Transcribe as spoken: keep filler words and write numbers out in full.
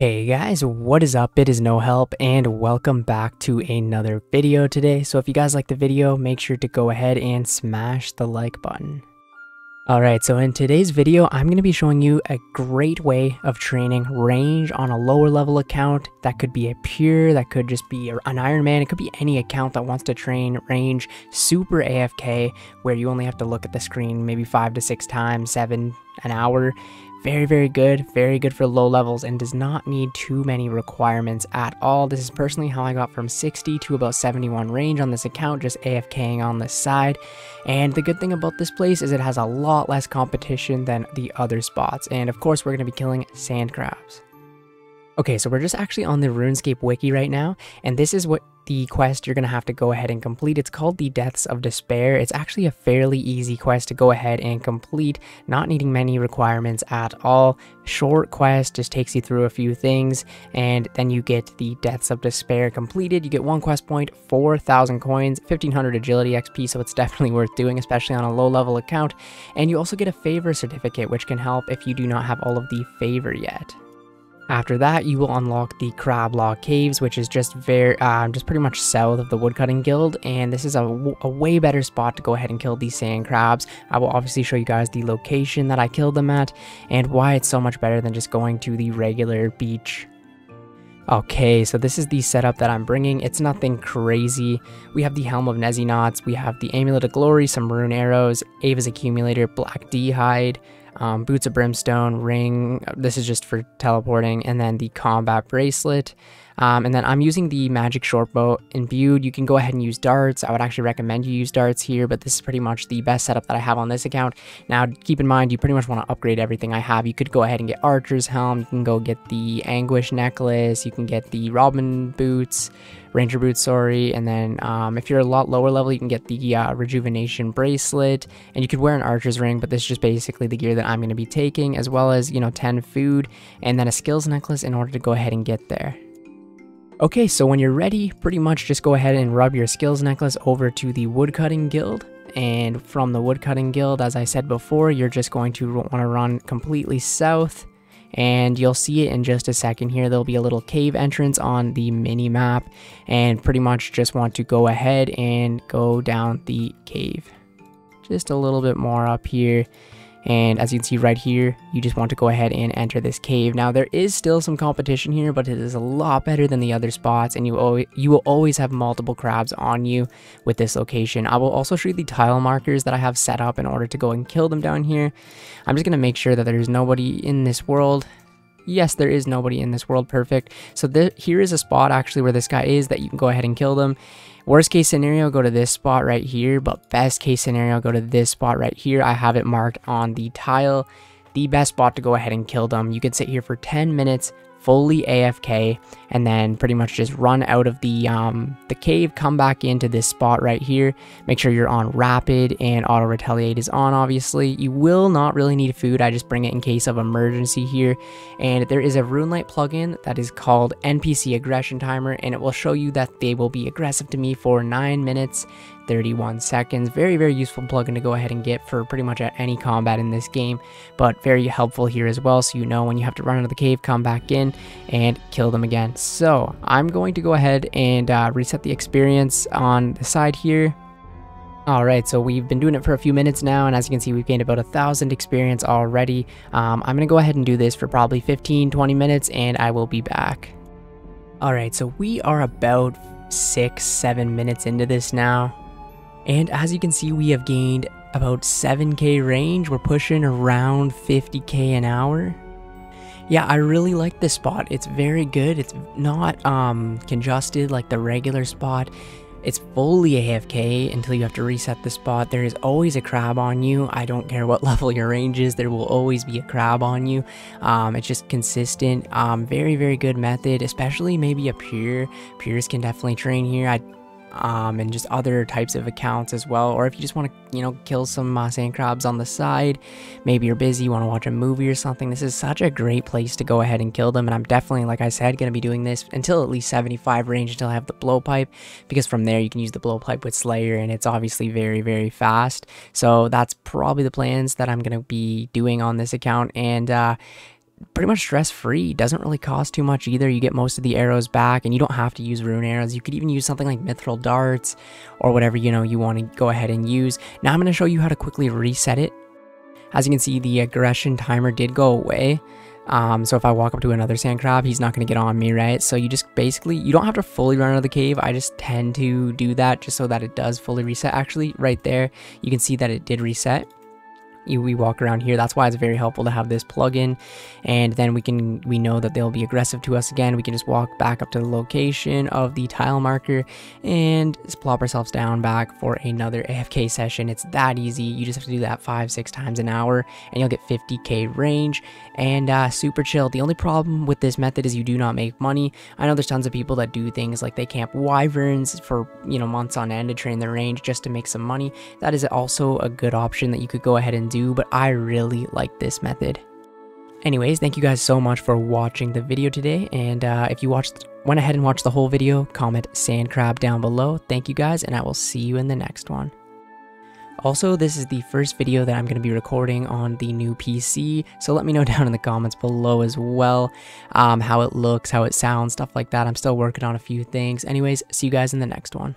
Hey guys, what is up? It is No Help and welcome back to another video today. So if you guys like the video, make sure to go ahead and smash the like button. Alright, so in today's video, I'm going to be showing you a great way of training range on a lower level account. That could be a pure, that could just be an Iron Man, it could be any account that wants to train range super A F K, where you only have to look at the screen maybe five to six times, seven, an hour. Very, very good, very good for low levels and does not need too many requirements at all. This is personally how I got from sixty to about seventy-one range on this account, just AFKing on the side. And the good thing about this place is it has a lot less competition than the other spots. And of course, we're going to be killing sand crabs. Okay, so we're just actually on the RuneScape wiki right now, and this is what the quest you're going to have to go ahead and complete. It's called the Deaths of Despair. It's actually a fairly easy quest to go ahead and complete, not needing many requirements at all. Short quest, just takes you through a few things, and then you get the Deaths of Despair completed. You get one quest point, four thousand coins, fifteen hundred agility X P, so it's definitely worth doing, especially on a low level account. And you also get a favor certificate, which can help if you do not have all of the favor yet. After that, you will unlock the Crab Law Caves, which is just very, uh, just pretty much south of the Woodcutting Guild, and this is a, w a way better spot to go ahead and kill these sand crabs. I will obviously show you guys the location that I killed them at, and why it's so much better than just going to the regular beach. Okay, so this is the setup that I'm bringing. It's nothing crazy. We have the Helm of Nezzy Knots, we have the Amulet of Glory, some rune arrows, Ava's Accumulator, Black Dehyde, Um, Boots of Brimstone, Ring, this is just for teleporting, and then the Combat Bracelet. Um, and then I'm using the Magic Shortbow imbued. You can go ahead and use darts. I would actually recommend you use darts here, but this is pretty much the best setup that I have on this account. Now, keep in mind, you pretty much want to upgrade everything I have. You could go ahead and get Archer's Helm. You can go get the Anguish Necklace. You can get the Robin Boots, Ranger Boots, sorry. And then um, if you're a lot lower level, you can get the uh, Rejuvenation Bracelet. And you could wear an Archer's Ring, but this is just basically the gear that I'm going to be taking, as well as, you know, ten food, and then a Skills Necklace in order to go ahead and get there. Okay, so when you're ready, pretty much just go ahead and rub your Skills Necklace over to the Woodcutting Guild. And from the Woodcutting Guild, as I said before, you're just going to want to run completely south. And you'll see it in just a second here. There'll be a little cave entrance on the mini map. And pretty much just want to go ahead and go down the cave. Just a little bit more up here. And as you can see right here, you just want to go ahead and enter this cave. Now, there is still some competition here, but it is a lot better than the other spots, and you always, you will always have multiple crabs on you with this location. I will also show you the tile markers that I have set up in order to go and kill them down here. I'm just going to make sure that there's nobody in this world. Yes, there is nobody in this world. Perfect. So there, here is a spot actually where this guy is that you can go ahead and kill them. Worst case scenario, go to this spot right here, but best case scenario, go to this spot right here. I have it marked on the tile. The best spot to go ahead and kill them. You can sit here for ten minutes, fully A F K, and then pretty much just run out of the um, the cave, come back into this spot right here. Make sure you're on rapid and auto retaliate is on, obviously. You will not really need food. I just bring it in case of emergency here. And there is a RuneLite plugin that is called N P C Aggression Timer, and it will show you that they will be aggressive to me for nine minutes, thirty-one seconds. Very, very useful plugin to go ahead and get for pretty much any combat in this game, but very helpful here as well, so you know when you have to run out of the cave, come back in and kill them again. So I'm going to go ahead and uh, reset the experience on the side here. Alright, so we've been doing it for a few minutes now, and as you can see, we've gained about a thousand experience already. Um, I'm going to go ahead and do this for probably fifteen to twenty minutes, and I will be back. Alright, so we are about six to seven minutes into this now. And as you can see, we have gained about seven K range. We're pushing around fifty K an hour. Yeah, I really like this spot. It's very good. It's not um, congested like the regular spot. It's fully A F K until you have to reset the spot. There is always a crab on you. I don't care what level your range is, there will always be a crab on you. Um, it's just consistent. Um, very, very good method, especially maybe a pure. Pures can definitely train here. I Um, and just other types of accounts as well, or if you just want to, you know, kill some uh, sand crabs on the side, maybe you're busy, you want to watch a movie or something, this is such a great place to go ahead and kill them. And I'm definitely, like I said, going to be doing this until at least seventy-five range, until I have the blowpipe, because from there you can use the blowpipe with Slayer, and it's obviously very, very fast. So that's probably the plans that I'm going to be doing on this account. And uh pretty much stress-free. Doesn't really cost too much either. You get most of the arrows back, and you don't have to use rune arrows. You could even use something like mithril darts or whatever, you know, you want to go ahead and use. Now I'm going to show you how to quickly reset it. As you can see, the aggression timer did go away. Um, so if I walk up to another sand crab, he's not going to get on me, right? So you just basically, you don't have to fully run out of the cave. I just tend to do that just so that it does fully reset. Actually, right there, you can see that it did reset. You, we walk around here. That's why it's very helpful to have this plugin, and then we can we know that they'll be aggressive to us again. We can just walk back up to the location of the tile marker and just plop ourselves down back for another A F K session. It's that easy. You just have to do that five six times an hour and you'll get fifty K range, and uh, super chill. The only problem with this method is you do not make money. I know there's tons of people that do things like they camp wyverns for, you know, months on end to train their range just to make some money. That is also a good option that you could go ahead and do Do, but I really like this method. Anyways, thank you guys so much for watching the video today, and uh, if you watched, went ahead and watched the whole video, comment sand crab down below. Thank you guys, and I will see you in the next one. Also, this is the first video that I'm going to be recording on the new P C, so let me know down in the comments below as well um, how it looks, how it sounds, stuff like that. I'm still working on a few things. Anyways, see you guys in the next one.